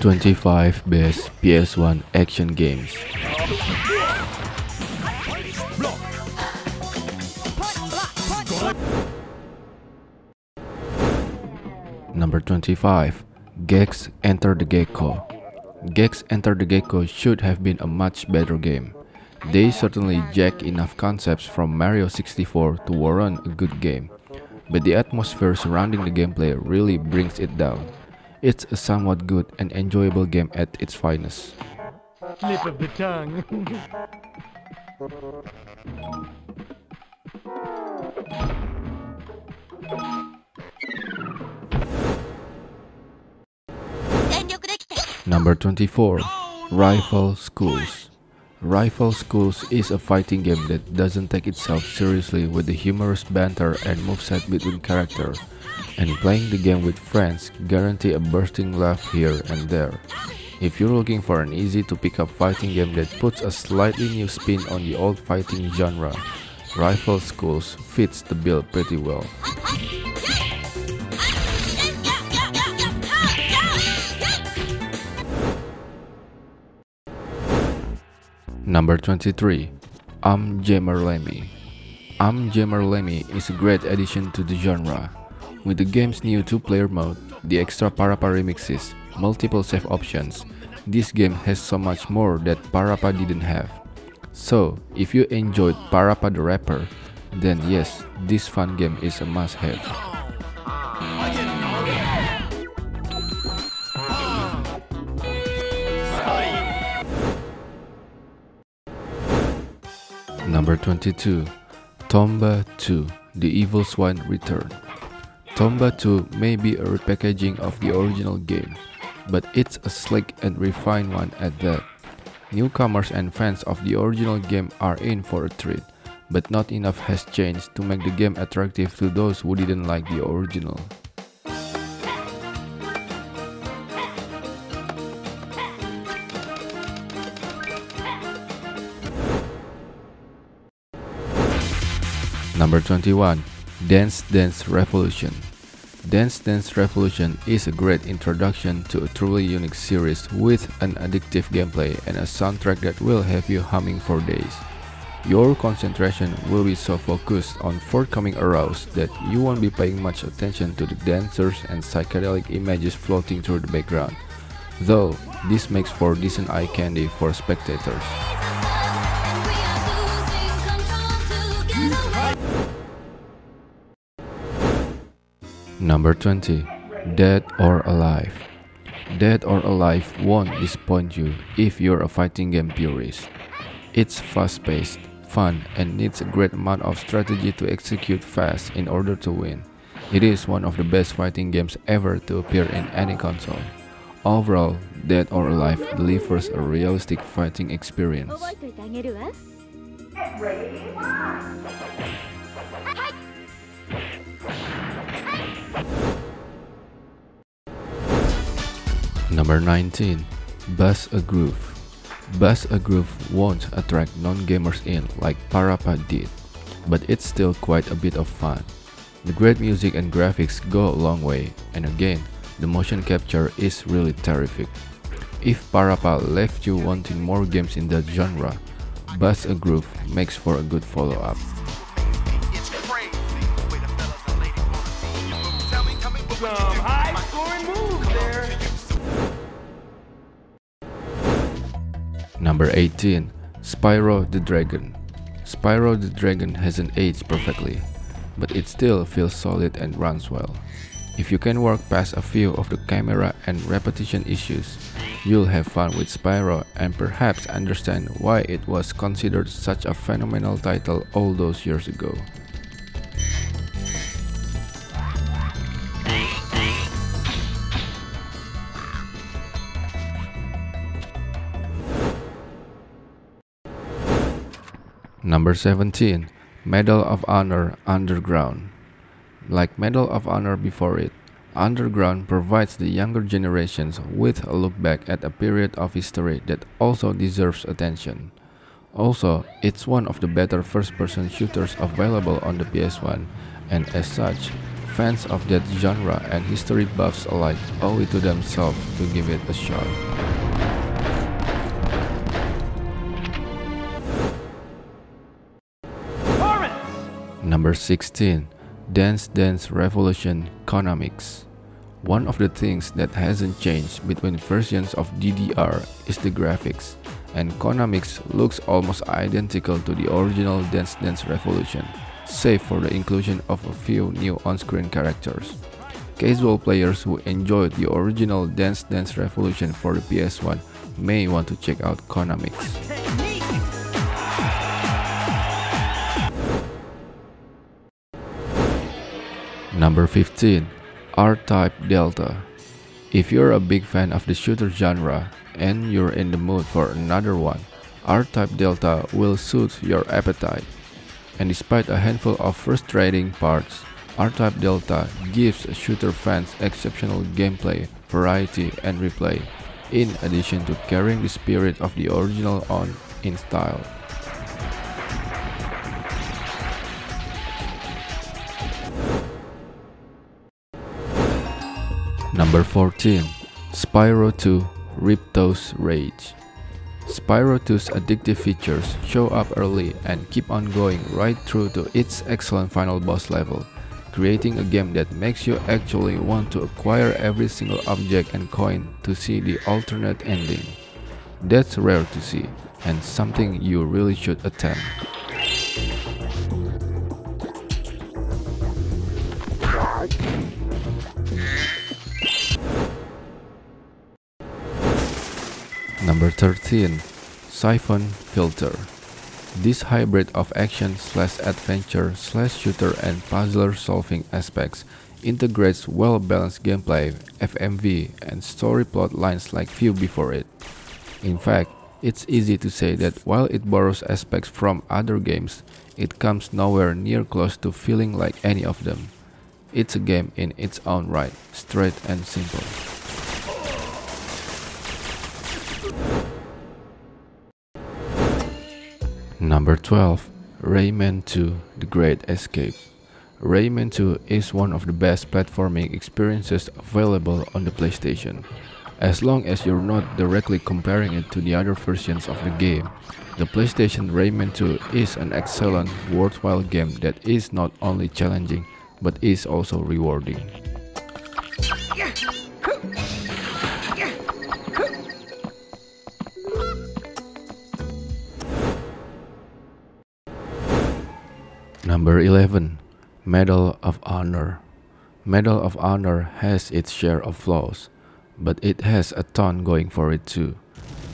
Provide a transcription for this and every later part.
25 Best PS1 Action Games. Number 25, Gex: Enter the Gecko. Gex: Enter the Gecko should have been a much better game. They certainly jacked enough concepts from Mario 64 to warrant a good game, but the atmosphere surrounding the gameplay really brings it down. It's a somewhat good and enjoyable game at its finest. Slip of the tongue. Number 24, Rival Schools. Rival Schools is a fighting game that doesn't take itself seriously, with the humorous banter and moveset between characters, and playing the game with friends guarantee a bursting laugh here and there. If you're looking for an easy to pick up fighting game that puts a slightly new spin on the old fighting genre, Rival Schools fits the bill pretty well. Number 23, Jammer Lammy. Jammer Lammy is a great addition to the genre. With the game's new 2-player mode, the extra Parappa remixes, multiple save options, this game has so much more that Parappa didn't have. So, if you enjoyed Parappa the Rapper, then yes, this fun game is a must-have. Number 22, Tomba! 2: The Evil Swine Return. Tomba! 2 may be a repackaging of the original game, but it's a slick and refined one at that. Newcomers and fans of the original game are in for a treat, but not enough has changed to make the game attractive to those who didn't like the original. Number 21, Dance Dance Revolution. Dance Dance Revolution is a great introduction to a truly unique series with an addictive gameplay and a soundtrack that will have you humming for days. Your concentration will be so focused on forthcoming arouse that you won't be paying much attention to the dancers and psychedelic images floating through the background, though this makes for decent eye candy for spectators. Number 20, Dead or Alive. Dead or Alive won't disappoint you if you're a fighting game purist. It's fast-paced, fun, and needs a great amount of strategy to execute fast in order to win. It is one of the best fighting games ever to appear in any console. Overall, Dead or Alive delivers a realistic fighting experience. Number 19, Bust A Groove. Bust A Groove won't attract non-gamers in like Parappa did, but it's still quite a bit of fun. The great music and graphics go a long way, and again, the motion capture is really terrific. If Parappa left you wanting more games in that genre, Bust A Groove makes for a good follow-up. Number 18, Spyro the Dragon. Spyro the Dragon hasn't aged perfectly, but it still feels solid and runs well. If you can work past a few of the camera and repetition issues, you'll have fun with Spyro and perhaps understand why it was considered such a phenomenal title all those years ago. Number 17, Medal of Honor Underground. Like Medal of Honor before it, Underground provides the younger generations with a look back at a period of history that also deserves attention. Also, it's one of the better first-person shooters available on the PS1, and as such, fans of that genre and history buffs alike owe it to themselves to give it a shot. Number 16. Dance Dance Revolution Konamix. One of the things that hasn't changed between versions of DDR is the graphics, and Konamix looks almost identical to the original Dance Dance Revolution, save for the inclusion of a few new on-screen characters. Casual players who enjoyed the original Dance Dance Revolution for the PS1 may want to check out Konamix. Number 15. R-Type Delta. If you're a big fan of the shooter genre and you're in the mood for another one, R-Type Delta will suit your appetite. And despite a handful of frustrating parts, R-Type Delta gives shooter fans exceptional gameplay, variety, and replay, in addition to carrying the spirit of the original on in style. Number 14. Spyro 2: Ripto's Rage. Spyro 2's addictive features show up early and keep on going right through to its excellent final boss level, creating a game that makes you actually want to acquire every single object and coin to see the alternate ending. That's rare to see, and something you really should attempt. Number 13. Siphon Filter. This hybrid of action/adventure/shooter and puzzler solving aspects integrates well-balanced gameplay, FMV, and story plot lines like few before it. In fact, it's easy to say that while it borrows aspects from other games, it comes nowhere near close to feeling like any of them. It's a game in its own right, straight and simple. Number 12. Rayman 2: The Great Escape. Rayman 2 is one of the best platforming experiences available on the PlayStation. As long as you're not directly comparing it to the other versions of the game, the PlayStation Rayman 2 is an excellent, worthwhile game that is not only challenging, but is also rewarding. Number 11. Medal of Honor. Medal of Honor has its share of flaws, but it has a ton going for it too.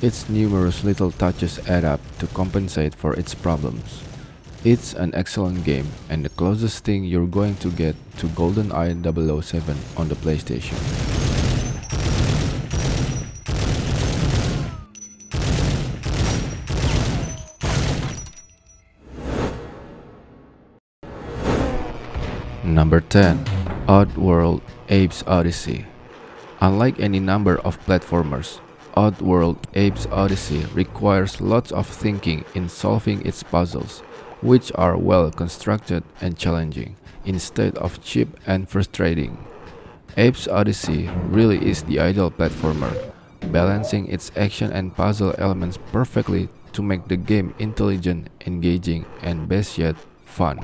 Its numerous little touches add up to compensate for its problems. It's an excellent game and the closest thing you're going to get to GoldenEye 007 on the PlayStation. Number 10. Oddworld: Abe's Oddysee. Unlike any number of platformers, Oddworld: Abe's Oddysee requires lots of thinking in solving its puzzles, which are well constructed and challenging, instead of cheap and frustrating. Abe's Oddysee really is the ideal platformer, balancing its action and puzzle elements perfectly to make the game intelligent, engaging, and best yet, fun.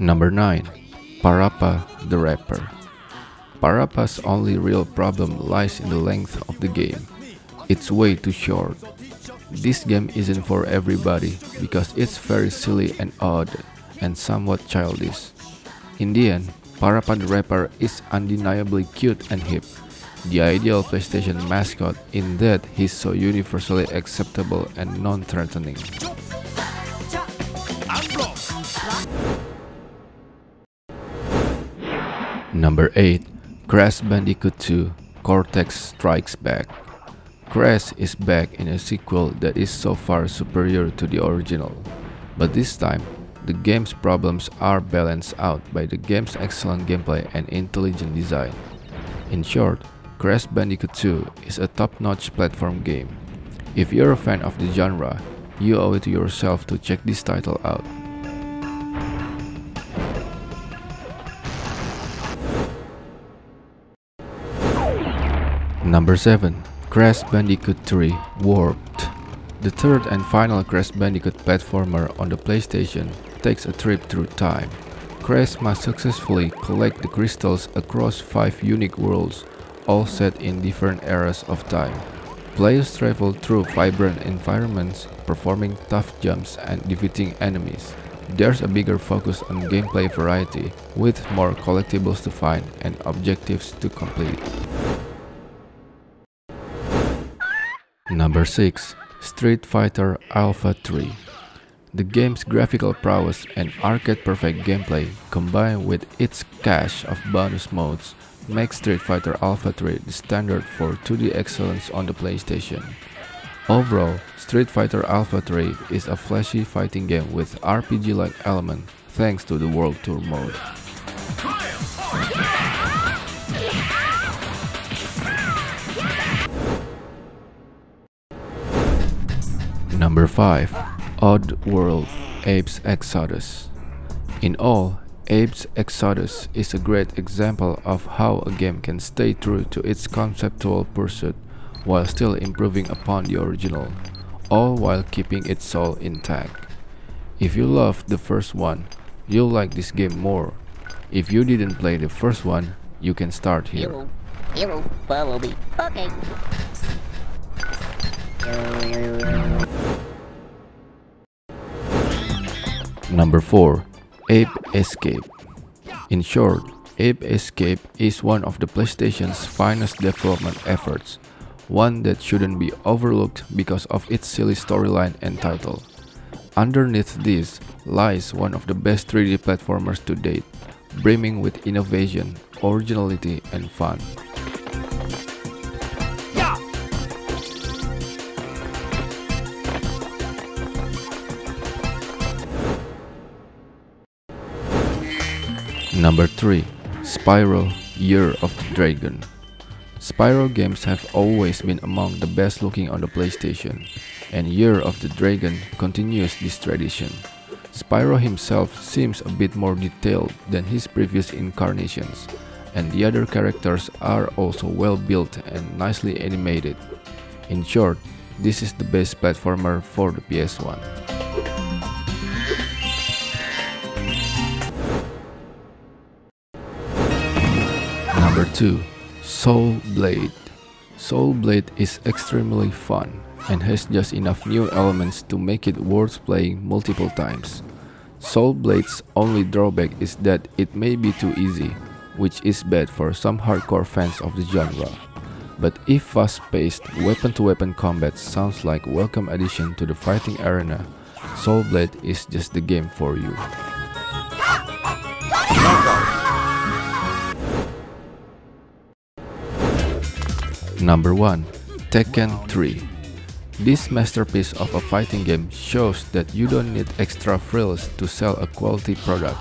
Number 9. Parappa the Rapper. Parappa's only real problem lies in the length of the game. It's way too short. This game isn't for everybody because it's very silly and odd and somewhat childish. In the end, Parappa the Rapper is undeniably cute and hip, the ideal PlayStation mascot in that he's so universally acceptable and non-threatening. Number 8. Crash Bandicoot 2: Cortex Strikes Back. Crash is back in a sequel that is so far superior to the original, but this time, the game's problems are balanced out by the game's excellent gameplay and intelligent design. In short, Crash Bandicoot 2 is a top-notch platform game. If you're a fan of the genre, you owe it to yourself to check this title out. Number 7. Crash Bandicoot 3: Warped. The third and final Crash Bandicoot platformer on the PlayStation takes a trip through time. Crash must successfully collect the crystals across 5 unique worlds, all set in different eras of time. Players travel through vibrant environments, performing tough jumps and defeating enemies. There's a bigger focus on gameplay variety, with more collectibles to find and objectives to complete. Number 6. Street Fighter Alpha 3. The game's graphical prowess and arcade-perfect gameplay, combined with its cache of bonus modes, makes Street Fighter Alpha 3 the standard for 2D excellence on the PlayStation. Overall, Street Fighter Alpha 3 is a flashy fighting game with RPG-like element thanks to the World Tour mode. Number 5. Oddworld: Abe's Exoddus. In all, Abe's Exoddus is a great example of how a game can stay true to its conceptual pursuit while still improving upon the original, all while keeping its soul intact. If you loved the first one, you'll like this game more. If you didn't play the first one, you can start here. Follow me. Okay. Number 4. Ape Escape. In short, Ape Escape is one of the PlayStation's finest development efforts, one that shouldn't be overlooked because of its silly storyline and title. Underneath this lies one of the best 3D platformers to date, brimming with innovation, originality, and fun. Number 3. Spyro: Year of the Dragon. Spyro games have always been among the best looking on the PlayStation, and Year of the Dragon continues this tradition. Spyro himself seems a bit more detailed than his previous incarnations, and the other characters are also well built and nicely animated. In short, this is the best platformer for the PS1. Number 2. Soul Blade. Soul Blade is extremely fun and has just enough new elements to make it worth playing multiple times. Soul Blade's only drawback is that it may be too easy, which is bad for some hardcore fans of the genre. But if fast-paced weapon-to-weapon combat sounds like a welcome addition to the fighting arena, Soul Blade is just the game for you. Number 1. Tekken 3. This masterpiece of a fighting game shows that you don't need extra frills to sell a quality product.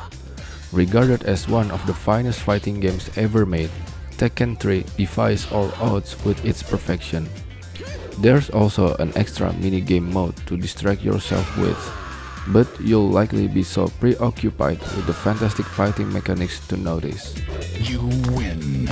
Regarded as one of the finest fighting games ever made, Tekken 3 defies all odds with its perfection. There's also an extra minigame mode to distract yourself with, but you'll likely be so preoccupied with the fantastic fighting mechanics to notice. You win.